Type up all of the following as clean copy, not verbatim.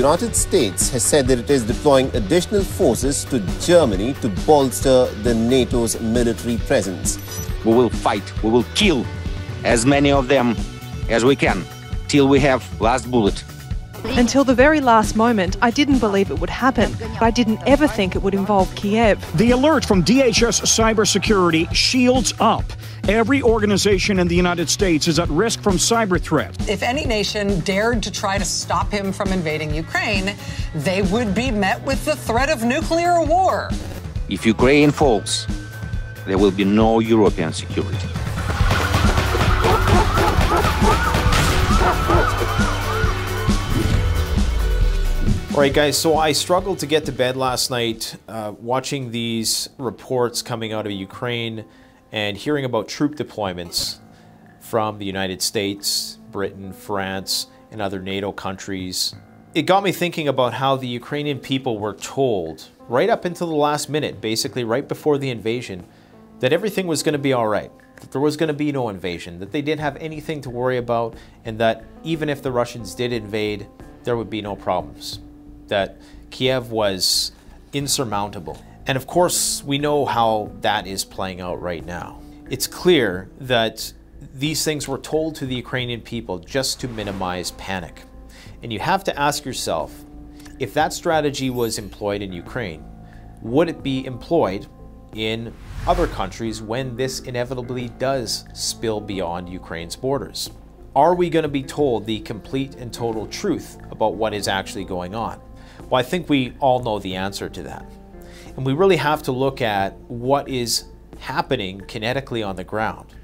United States has said that it is deploying additional forces to Germany to bolster the NATO's military presence. We will fight, we will kill as many of them as we can, till we have last bullet. Until the very last moment, I didn't believe it would happen. I didn't ever think it would involve Kiev. The alert from DHS Cybersecurity shields up. Every organization in the United States is at risk from cyber threat. If any nation dared to try to stop him from invading Ukraine, they would be met with the threat of nuclear war. If Ukraine falls, there will be no European security. All right, guys, so I struggled to get to bed last night watching these reports coming out of Ukraine and hearing about troop deployments from the United States, Britain, France, and other NATO countries. It got me thinking about how the Ukrainian people were told right up until the last minute, basically right before the invasion, that everything was going to be all right, that there was going to be no invasion, that they didn't have anything to worry about, and that even if the Russians did invade, there would be no problems, that Kiev was insurmountable. And of course, we know how that is playing out right now. It's clear that these things were told to the Ukrainian people just to minimize panic. And you have to ask yourself, if that strategy was employed in Ukraine, would it be employed in other countries when this inevitably does spill beyond Ukraine's borders? Are we going to be told the complete and total truth about what is actually going on? Well, I think we all know the answer to that. And we really have to look at what is happening kinetically on the ground.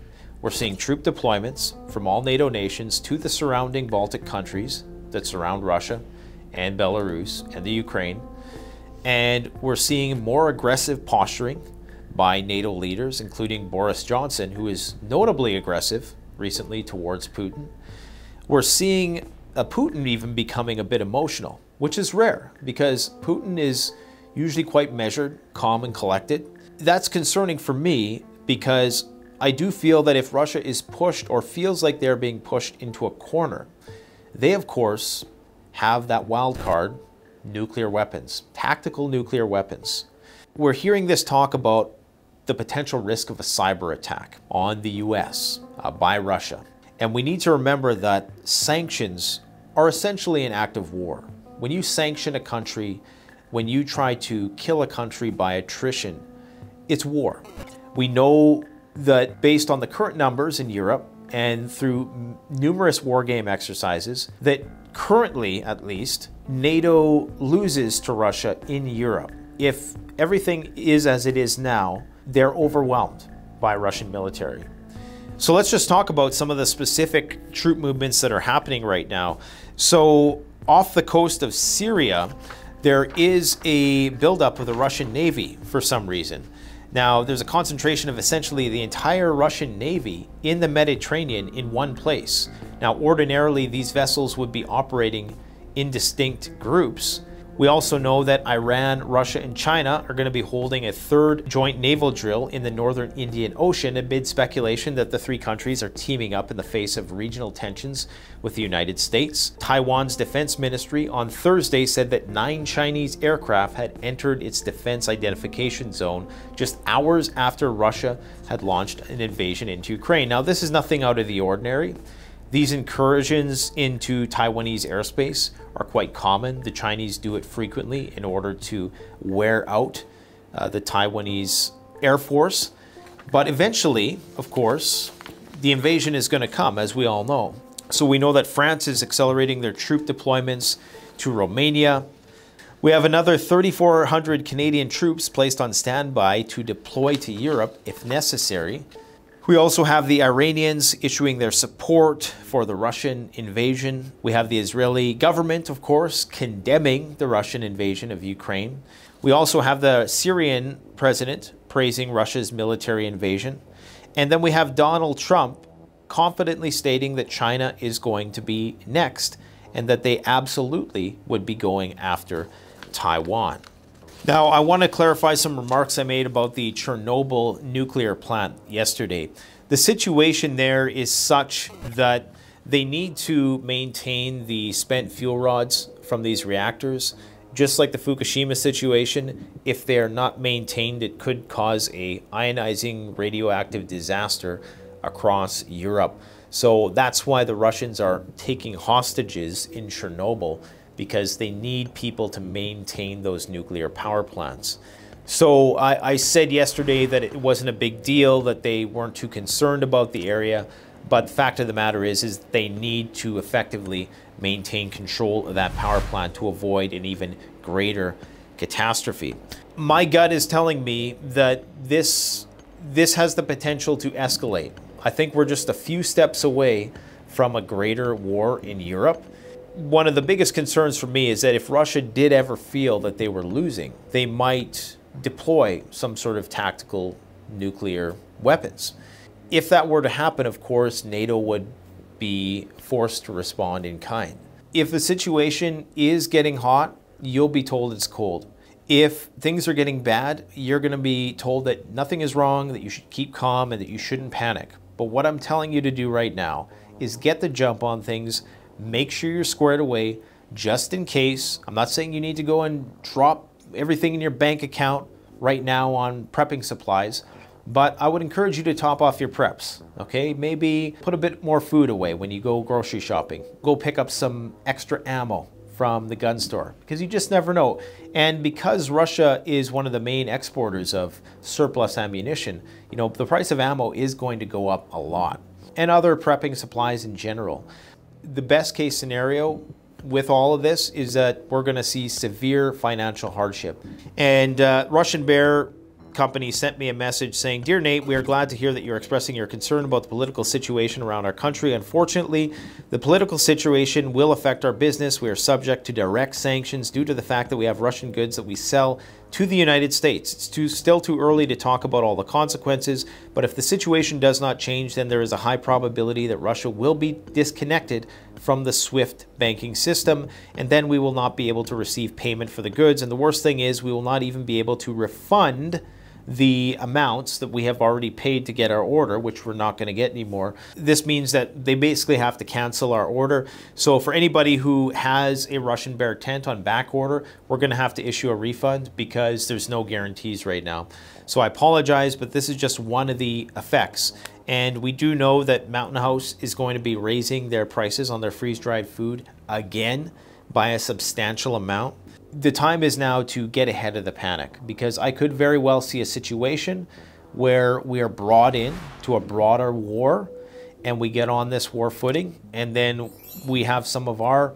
We're seeing troop deployments from all NATO nations to the surrounding Baltic countries that surround Russia and Belarus and the Ukraine. And we're seeing more aggressive posturing by NATO leaders, including Boris Johnson, who is notably aggressive recently towards Putin. We're seeing Putin even becoming a bit emotional, which is rare because Putin is usually quite measured, calm, and collected. That's concerning for me because I do feel that if Russia is pushed or feels like they're being pushed into a corner, they of course have that wild card, nuclear weapons, tactical nuclear weapons. We're hearing this talk about the potential risk of a cyber attack on the US by Russia. And we need to remember that sanctions are essentially an act of war. When you sanction a country, when you try to kill a country by attrition, it's war. We know that based on the current numbers in Europe and through numerous war game exercises, that currently, at least, NATO loses to Russia in Europe. If everything is as it is now, they're overwhelmed by Russian military. So let's just talk about some of the specific troop movements that are happening right now. So off the coast of Syria, there is a buildup of the Russian Navy for some reason. Now, there's a concentration of essentially the entire Russian Navy in the Mediterranean in one place. Now, ordinarily, these vessels would be operating in distinct groups. We also know that Iran, Russia, and China are going to be holding a third joint naval drill in the northern Indian Ocean amid speculation that the three countries are teaming up in the face of regional tensions with the United States. Taiwan's defense ministry on Thursday said that 9 Chinese aircraft had entered its defense identification zone just hours after Russia had launched an invasion into Ukraine. Now, this is nothing out of the ordinary. These incursions into Taiwanese airspace are quite common. The Chinese do it frequently in order to wear out the Taiwanese Air Force. But eventually, of course, the invasion is going to come, as we all know. So we know that France is accelerating their troop deployments to Romania. We have another 3,400 Canadian troops placed on standby to deploy to Europe if necessary. We also have the Iranians issuing their support for the Russian invasion. We have the Israeli government, of course, condemning the Russian invasion of Ukraine. We also have the Syrian president praising Russia's military invasion. And then we have Donald Trump confidently stating that China is going to be next and that they absolutely would be going after Taiwan. Now, I want to clarify some remarks I made about the Chernobyl nuclear plant yesterday. The situation there is such that They need to maintain the spent fuel rods from these reactors. Just like the Fukushima situation, if they are not maintained, it could cause a ionizing radioactive disaster across Europe. So that's why the Russians are taking hostages in Chernobyl, because they need people to maintain those nuclear power plants. So I said yesterday that it wasn't a big deal, that they weren't too concerned about the area. But the fact of the matter is they need to effectively maintain control of that power plant to avoid an even greater catastrophe. My gut is telling me that this has the potential to escalate. I think we're just a few steps away from a greater war in Europe. One of the biggest concerns for me is that if Russia did ever feel that they were losing, they might deploy some sort of tactical nuclear weapons. If that were to happen, of course, NATO would be forced to respond in kind. If the situation is getting hot, you'll be told it's cold. If things are getting bad, you're going to be told that nothing is wrong, that you should keep calm, and that you shouldn't panic. But what I'm telling you to do right now is get the jump on things, make sure you're squared away, just in case. I'm not saying you need to go and drop everything in your bank account right now on prepping supplies, but I would encourage you to top off your preps, okay? Maybe put a bit more food away when you go grocery shopping. Go pick up some extra ammo from the gun store, because you just never know. And because Russia is one of the main exporters of surplus ammunition, you know, the price of ammo is going to go up a lot, and other prepping supplies in general. The best case scenario with all of this is that we're gonna see severe financial hardship. And Russian Bear Company sent me a message saying, "Dear Nate, we are glad to hear that you're expressing your concern about the political situation around our country. Unfortunately, the political situation will affect our business. We are subject to direct sanctions due to the fact that we have Russian goods that we sell to the United States. It's still too early to talk about all the consequences, but if the situation does not change, then there is a high probability that Russia will be disconnected from the SWIFT banking system, and then we will not be able to receive payment for the goods. And the worst thing is we will not even be able to refund the amounts that we have already paid to get our order, which we're not going to get anymore. This means that they basically have to cancel our order. So for anybody who has a Russian Bear tent on back order, we're going to have to issue a refund because there's no guarantees right now. So I apologize, but this is just one of the effects. And we do know that Mountain House is going to be raising their prices on their freeze-dried food again by a substantial amount. The time is now to get ahead of the panic, because I could very well see a situation where we are brought in to a broader war and we get on this war footing, and then we have some of our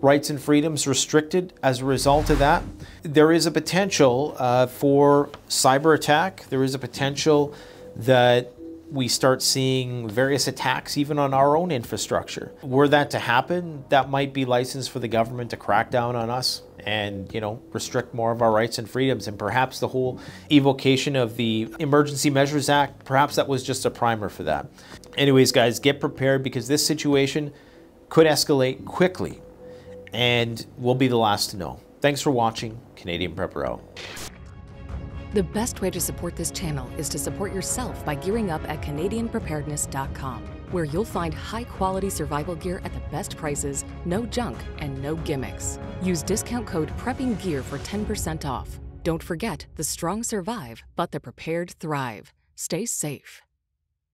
rights and freedoms restricted as a result of that. There is a potential for cyber attack. There is a potential that we start seeing various attacks even on our own infrastructure. Were that to happen, that might be license for the government to crack down on us and, you know, restrict more of our rights and freedoms. And perhaps the whole evocation of the Emergency Measures Act, perhaps that was just a primer for that. Anyways, guys, get prepared, because this situation could escalate quickly and we'll be the last to know. Thanks for watching. Canadian Prepper out. The best way to support this channel is to support yourself by gearing up at canadianpreparedness.com, where you'll find high-quality survival gear at the best prices, no junk, and no gimmicks. Use discount code PREPPINGGEAR for 10% off. Don't forget, the strong survive, but the prepared thrive. Stay safe.